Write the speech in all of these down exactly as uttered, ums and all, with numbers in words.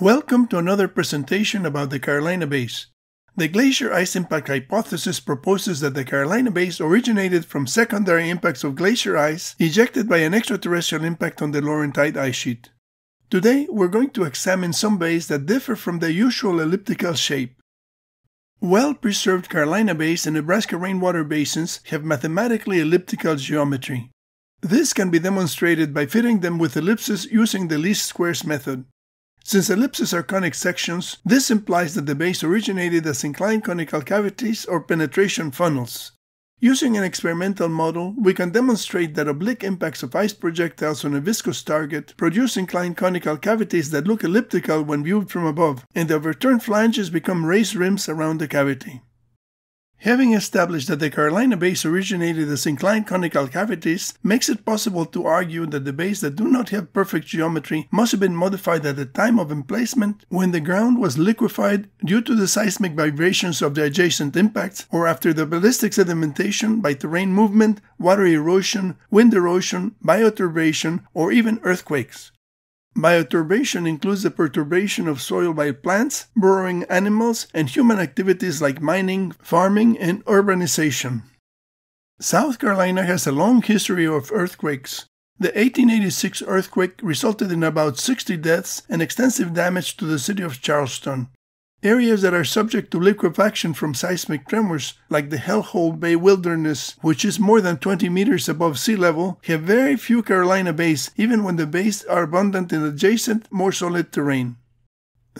Welcome to another presentation about the Carolina Bays. The glacier ice impact hypothesis proposes that the Carolina Bays originated from secondary impacts of glacier ice ejected by an extraterrestrial impact on the Laurentide Ice Sheet. Today, we're going to examine some bays that differ from their usual elliptical shape. Well-preserved Carolina Bays and Nebraska Rainwater Basins have mathematically elliptical geometry. This can be demonstrated by fitting them with ellipses using the least squares method. Since ellipses are conic sections, this implies that the bays originated as inclined conical cavities or penetration funnels. Using an experimental model, we can demonstrate that oblique impacts of ice projectiles on a viscous target produce inclined conical cavities that look elliptical when viewed from above, and the overturned flanges become raised rims around the cavity. Having established that the Carolina Bays originated as inclined conical cavities makes it possible to argue that the bays that do not have perfect geometry must have been modified at the time of emplacement when the ground was liquefied due to the seismic vibrations of the adjacent impacts or after the ballistic sedimentation by terrain movement, water erosion, wind erosion, bioturbation, or even earthquakes. Bioturbation includes the perturbation of soil by plants, burrowing animals, and human activities like mining, farming, and urbanization. South Carolina has a long history of earthquakes. The eighteen eighty-six earthquake resulted in about sixty deaths and extensive damage to the city of Charleston. Areas that are subject to liquefaction from seismic tremors, like the Hellhole Bay Wilderness, which is more than twenty meters above sea level, have very few Carolina bays, even when the bays are abundant in adjacent, more solid terrain.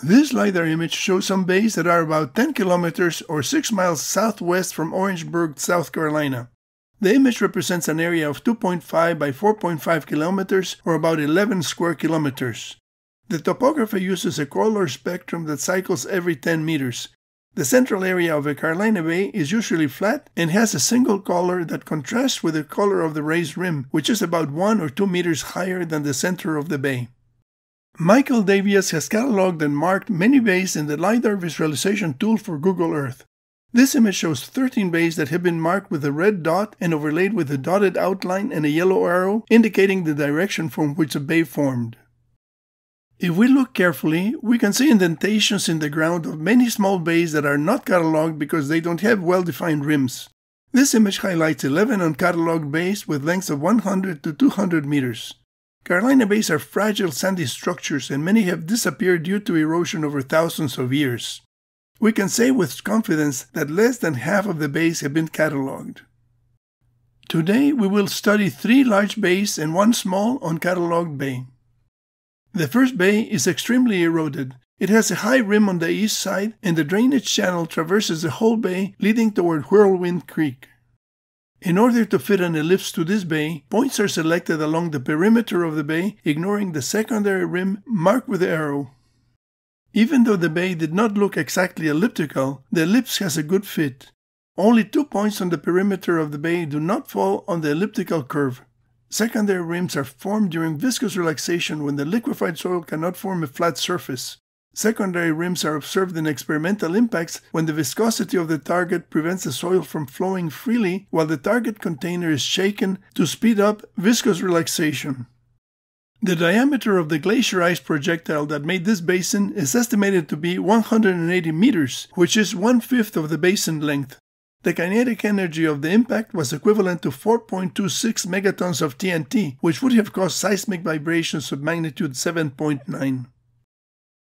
This LiDAR image shows some bays that are about ten kilometers or six miles southwest from Orangeburg, South Carolina. The image represents an area of two point five by four point five kilometers or about eleven square kilometers. The topography uses a color spectrum that cycles every ten meters. The central area of a Carolina Bay is usually flat and has a single color that contrasts with the color of the raised rim, which is about one or two meters higher than the center of the bay. Michael Davies has cataloged and marked many bays in the LiDAR visualization tool for Google Earth. This image shows thirteen bays that have been marked with a red dot and overlaid with a dotted outline and a yellow arrow indicating the direction from which the bay formed. If we look carefully, we can see indentations in the ground of many small bays that are not cataloged because they don't have well-defined rims. This image highlights eleven uncatalogued bays with lengths of one hundred to two hundred meters. Carolina bays are fragile sandy structures and many have disappeared due to erosion over thousands of years. We can say with confidence that less than half of the bays have been cataloged. Today, we will study three large bays and one small uncatalogued bay. The first bay is extremely eroded. It has a high rim on the east side, and the drainage channel traverses the whole bay, leading toward Whirlwind Creek. In order to fit an ellipse to this bay, points are selected along the perimeter of the bay, ignoring the secondary rim marked with the arrow. Even though the bay did not look exactly elliptical, the ellipse has a good fit. Only two points on the perimeter of the bay do not fall on the elliptical curve. Secondary rims are formed during viscous relaxation when the liquefied soil cannot form a flat surface. Secondary rims are observed in experimental impacts when the viscosity of the target prevents the soil from flowing freely while the target container is shaken to speed up viscous relaxation. The diameter of the glacier ice projectile that made this basin is estimated to be one hundred eighty meters, which is one-fifth of the basin length. The kinetic energy of the impact was equivalent to four point two six megatons of T N T, which would have caused seismic vibrations of magnitude seven point nine.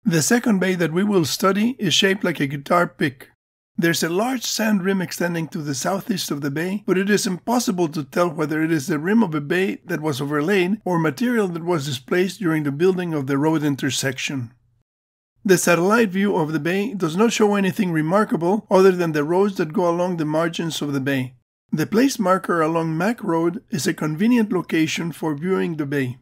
The second bay that we will study is shaped like a guitar pick. There's a large sand rim extending to the southeast of the bay, but it is impossible to tell whether it is the rim of a bay that was overlaid or material that was displaced during the building of the road intersection. The satellite view of the bay does not show anything remarkable other than the roads that go along the margins of the bay. The place marker along Mac Road is a convenient location for viewing the bay.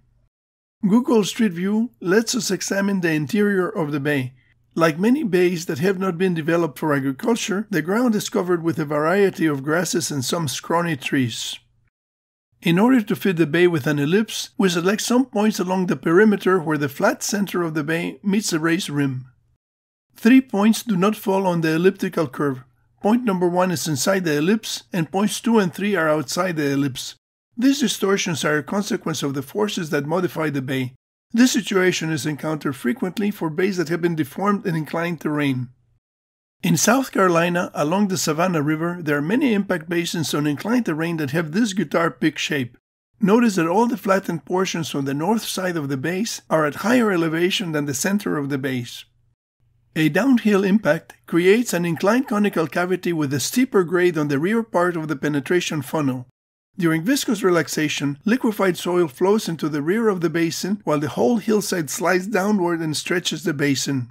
Google Street View lets us examine the interior of the bay. Like many bays that have not been developed for agriculture, the ground is covered with a variety of grasses and some scrawny trees. In order to fit the bay with an ellipse, we select some points along the perimeter where the flat center of the bay meets the raised rim. Three points do not fall on the elliptical curve. Point number one is inside the ellipse, and points two and three are outside the ellipse. These distortions are a consequence of the forces that modify the bay. This situation is encountered frequently for bays that have been deformed in inclined terrain. In South Carolina, along the Savannah River, there are many impact basins on inclined terrain that have this guitar-pick shape. Notice that all the flattened portions on the north side of the base are at higher elevation than the center of the base. A downhill impact creates an inclined conical cavity with a steeper grade on the rear part of the penetration funnel. During viscous relaxation, liquefied soil flows into the rear of the basin while the whole hillside slides downward and stretches the basin.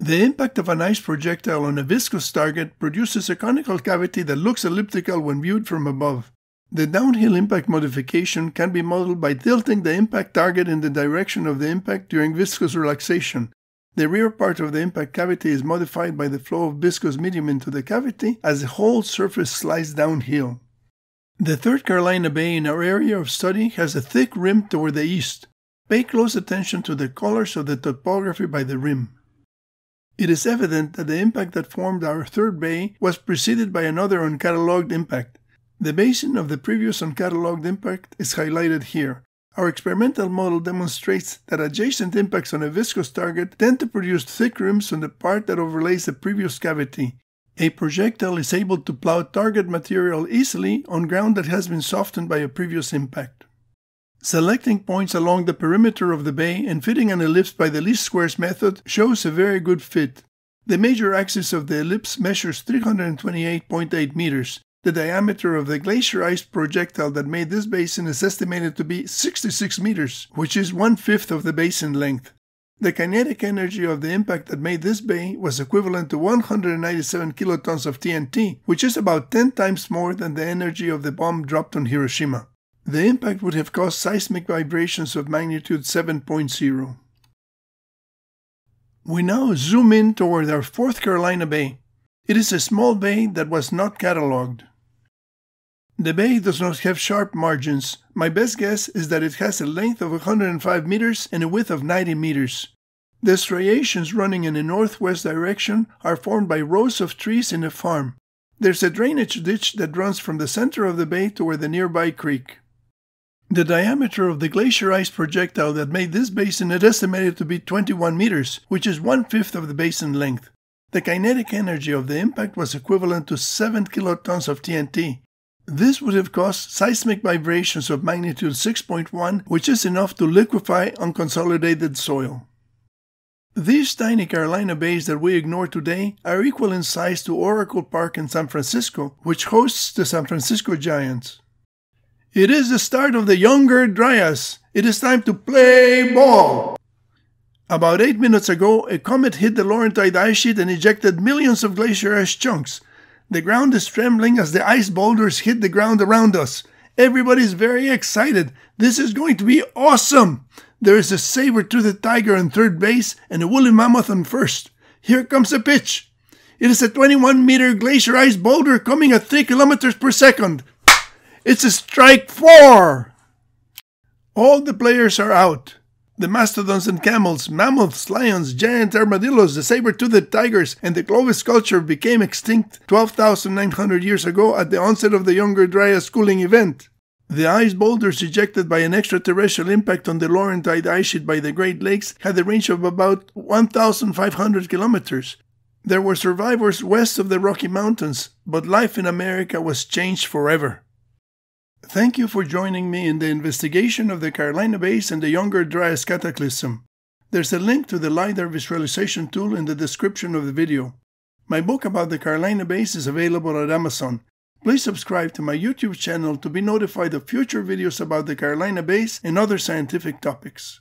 The impact of an ice projectile on a viscous target produces a conical cavity that looks elliptical when viewed from above. The downhill impact modification can be modeled by tilting the impact target in the direction of the impact during viscous relaxation. The rear part of the impact cavity is modified by the flow of viscous medium into the cavity as the whole surface slides downhill. The third Carolina Bay in our area of study has a thick rim toward the east. Pay close attention to the colors of the topography by the rim. It is evident that the impact that formed our third bay was preceded by another uncatalogued impact. The basin of the previous uncatalogued impact is highlighted here. Our experimental model demonstrates that adjacent impacts on a viscous target tend to produce thick rims on the part that overlays the previous cavity. A projectile is able to plow target material easily on ground that has been softened by a previous impact. Selecting points along the perimeter of the bay and fitting an ellipse by the least squares method shows a very good fit. The major axis of the ellipse measures three hundred twenty-eight point eight meters. The diameter of the glacier ice projectile that made this basin is estimated to be sixty-six meters, which is one-fifth of the basin length. The kinetic energy of the impact that made this bay was equivalent to one hundred ninety-seven kilotons of T N T, which is about ten times more than the energy of the bomb dropped on Hiroshima. The impact would have caused seismic vibrations of magnitude seven point zero. We now zoom in toward our fourth Carolina Bay. It is a small bay that was not catalogued. The bay does not have sharp margins. My best guess is that it has a length of one hundred five meters and a width of ninety meters. The striations running in a northwest direction are formed by rows of trees in a farm. There's a drainage ditch that runs from the center of the bay toward the nearby creek. The diameter of the glacier ice projectile that made this basin is estimated to be twenty-one meters, which is one-fifth of the basin length. The kinetic energy of the impact was equivalent to seven kilotons of T N T. This would have caused seismic vibrations of magnitude six point one, which is enough to liquefy unconsolidated soil. These tiny Carolina bays that we ignore today are equal in size to Oracle Park in San Francisco, which hosts the San Francisco Giants. It is the start of the Younger Dryas. It is time to play ball! About eight minutes ago, a comet hit the Laurentide Ice Sheet and ejected millions of glacier ice chunks. The ground is trembling as the ice boulders hit the ground around us. Everybody's very excited. This is going to be awesome! There is a saber-toothed tiger on third base and a woolly mammoth on first. Here comes the pitch. It is a twenty-one meter glacier ice boulder coming at three kilometers per second. It's a strike four! All the players are out. The mastodons and camels, mammoths, lions, giant armadillos, the saber-toothed tigers, and the Clovis culture became extinct twelve thousand nine hundred years ago at the onset of the Younger Dryas cooling event. The ice boulders ejected by an extraterrestrial impact on the Laurentide Ice Sheet by the Great Lakes had a range of about one thousand five hundred kilometers. There were survivors west of the Rocky Mountains, but life in America was changed forever. Thank you for joining me in the investigation of the Carolina Bays and the Younger Dryas Cataclysm. There's a link to the LiDAR visualization tool in the description of the video. My book about the Carolina Bays is available at Amazon. Please subscribe to my YouTube channel to be notified of future videos about the Carolina Bays and other scientific topics.